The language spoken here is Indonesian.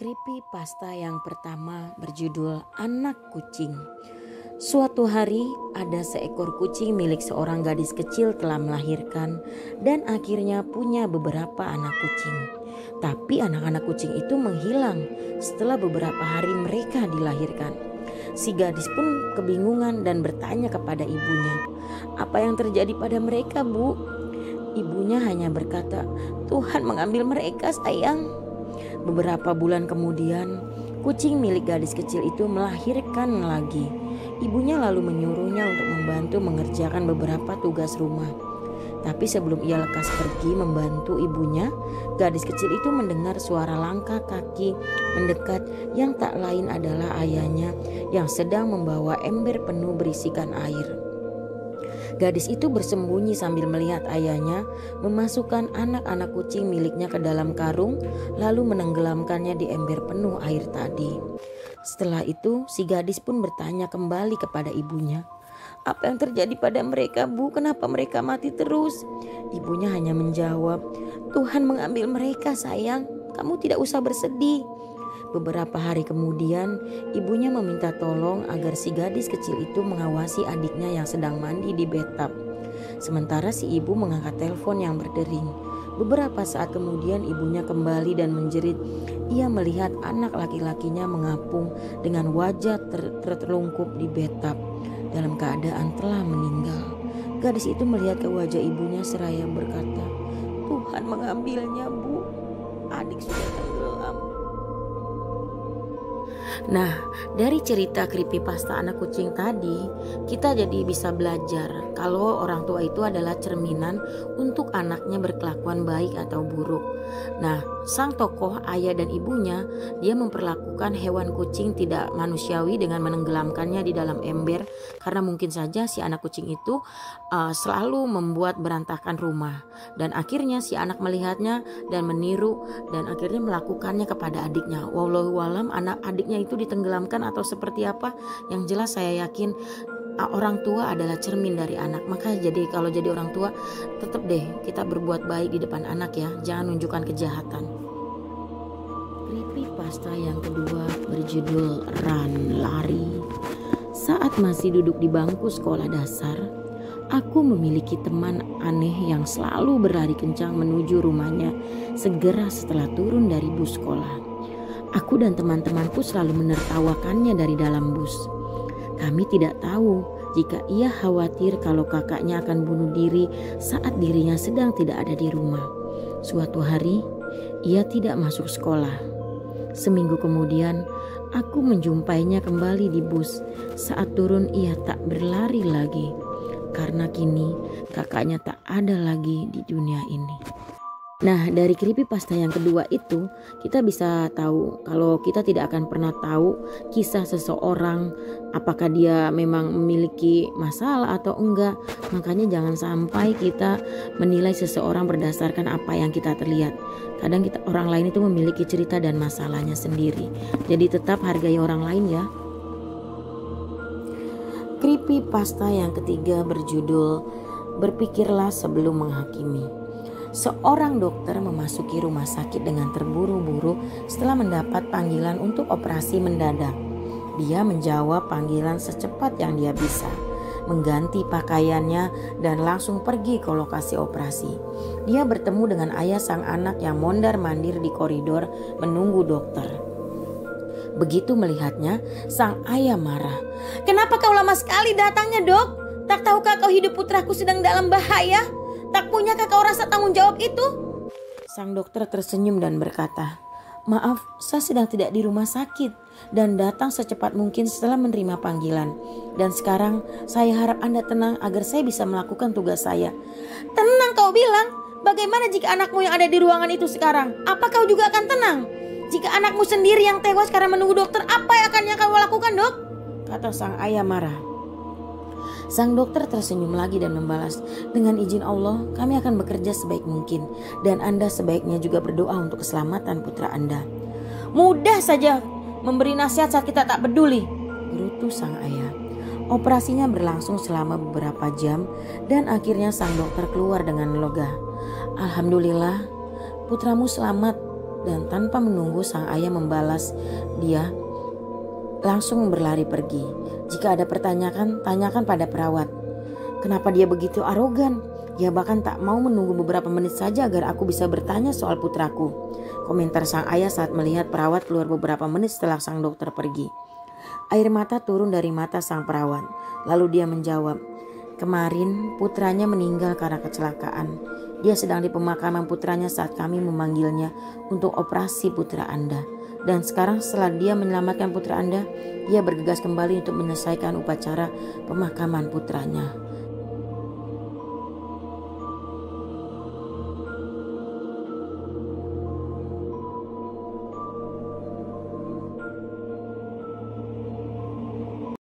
Creepypasta yang pertama berjudul Anak Kucing. Suatu hari ada seekor kucing milik seorang gadis kecil telah melahirkan dan akhirnya punya beberapa anak kucing. Tapi anak-anak kucing itu menghilang setelah beberapa hari mereka dilahirkan. Si gadis pun kebingungan dan bertanya kepada ibunya, "Apa yang terjadi pada mereka, Bu?" Ibunya hanya berkata, "Tuhan mengambil mereka, sayang." Beberapa bulan kemudian, kucing milik gadis kecil itu melahirkan lagi. Ibunya lalu menyuruhnya untuk membantu mengerjakan beberapa tugas rumah. Tapi sebelum ia lekas pergi membantu ibunya, gadis kecil itu mendengar suara langkah kaki mendekat yang tak lain adalah ayahnya yang sedang membawa ember penuh berisikan air. Gadis itu bersembunyi sambil melihat ayahnya memasukkan anak-anak kucing miliknya ke dalam karung, lalu menenggelamkannya di ember penuh air tadi. Setelah itu, si gadis pun bertanya kembali kepada ibunya, "Apa yang terjadi pada mereka, Bu? Kenapa mereka mati terus?" Ibunya hanya menjawab, "Tuhan mengambil mereka, sayang. Kamu tidak usah bersedih." Beberapa hari kemudian, ibunya meminta tolong agar si gadis kecil itu mengawasi adiknya yang sedang mandi di bathtub. Sementara si ibu mengangkat telepon yang berdering. Beberapa saat kemudian ibunya kembali dan menjerit. Ia melihat anak laki-lakinya mengapung dengan wajah tertelungkup di bathtub dalam keadaan telah meninggal. Gadis itu melihat ke wajah ibunya seraya berkata, "Tuhan mengambilnya, Bu. Adik sudah tenggelam." Nah, dari cerita creepypasta anak kucing tadi, kita jadi bisa belajar kalau orang tua itu adalah cerminan untuk anaknya berkelakuan baik atau buruk. Nah, sang tokoh ayah dan ibunya, dia memperlakukan hewan kucing tidak manusiawi dengan menenggelamkannya di dalam ember, karena mungkin saja si anak kucing itu selalu membuat berantakan rumah. Dan akhirnya si anak melihatnya dan meniru dan akhirnya melakukannya kepada adiknya. Wallahualam anak adiknya itu ditenggelamkan atau seperti apa, yang jelas saya yakin orang tua adalah cermin dari anak. Maka jadi kalau jadi orang tua, tetap deh kita berbuat baik di depan anak ya, jangan nunjukkan kejahatan. Creepypasta yang kedua berjudul Run Lari. Saat masih duduk di bangku sekolah dasar, aku memiliki teman aneh yang selalu berlari kencang menuju rumahnya segera setelah turun dari bus sekolah. Aku dan teman-temanku selalu menertawakannya dari dalam bus. Kami tidak tahu jika ia khawatir kalau kakaknya akan bunuh diri saat dirinya sedang tidak ada di rumah. Suatu hari, ia tidak masuk sekolah. Seminggu kemudian, aku menjumpainya kembali di bus. Saat turun, ia tak berlari lagi. Karena kini, kakaknya tak ada lagi di dunia ini. Nah, dari creepypasta yang kedua itu kita bisa tahu kalau kita tidak akan pernah tahu kisah seseorang, apakah dia memang memiliki masalah atau enggak. Makanya jangan sampai kita menilai seseorang berdasarkan apa yang kita terlihat. Kadang orang lain itu memiliki cerita dan masalahnya sendiri. Jadi tetap hargai orang lain ya. Creepypasta yang ketiga berjudul Berpikirlah Sebelum Menghakimi. Seorang dokter memasuki rumah sakit dengan terburu-buru setelah mendapat panggilan untuk operasi mendadak. Dia menjawab panggilan secepat yang dia bisa, mengganti pakaiannya dan langsung pergi ke lokasi operasi. Dia bertemu dengan ayah sang anak yang mondar-mandir di koridor menunggu dokter. Begitu melihatnya, sang ayah marah. "Kenapa kau lama sekali datangnya, Dok? Tak tahukah kau hidup putraku sedang dalam bahaya? Tak punyakah kau rasa tanggung jawab itu?" Sang dokter tersenyum dan berkata, "Maaf, saya sedang tidak di rumah sakit dan datang secepat mungkin setelah menerima panggilan. Dan sekarang saya harap Anda tenang agar saya bisa melakukan tugas saya." "Tenang kau bilang? Bagaimana jika anakmu yang ada di ruangan itu sekarang? Apa kau juga akan tenang? Jika anakmu sendiri yang tewas karena menunggu dokter, apa yang akan kau lakukan, Dok?" kata sang ayah marah. Sang dokter tersenyum lagi dan membalas, "Dengan izin Allah, kami akan bekerja sebaik mungkin. Dan Anda sebaiknya juga berdoa untuk keselamatan putra Anda." "Mudah saja memberi nasihat saat kita tak peduli," gerutu sang ayah. Operasinya berlangsung selama beberapa jam dan akhirnya sang dokter keluar dengan lega. "Alhamdulillah, putramu selamat. dan tanpa menunggu sang ayah membalas, dia langsung berlari pergi. Jika ada pertanyaan, tanyakan pada perawat. Kenapa dia begitu arogan? Dia bahkan tak mau menunggu beberapa menit saja agar aku bisa bertanya soal putraku. Komentar sang ayah saat melihat perawat keluar beberapa menit setelah sang dokter pergi. Air mata turun dari mata sang perawat. Lalu dia menjawab, kemarin putranya meninggal karena kecelakaan. Dia sedang di pemakaman putranya saat kami memanggilnya untuk operasi putra Anda. Dan sekarang setelah dia menyelamatkan putra Anda, dia bergegas kembali untuk menyelesaikan upacara pemakaman putranya.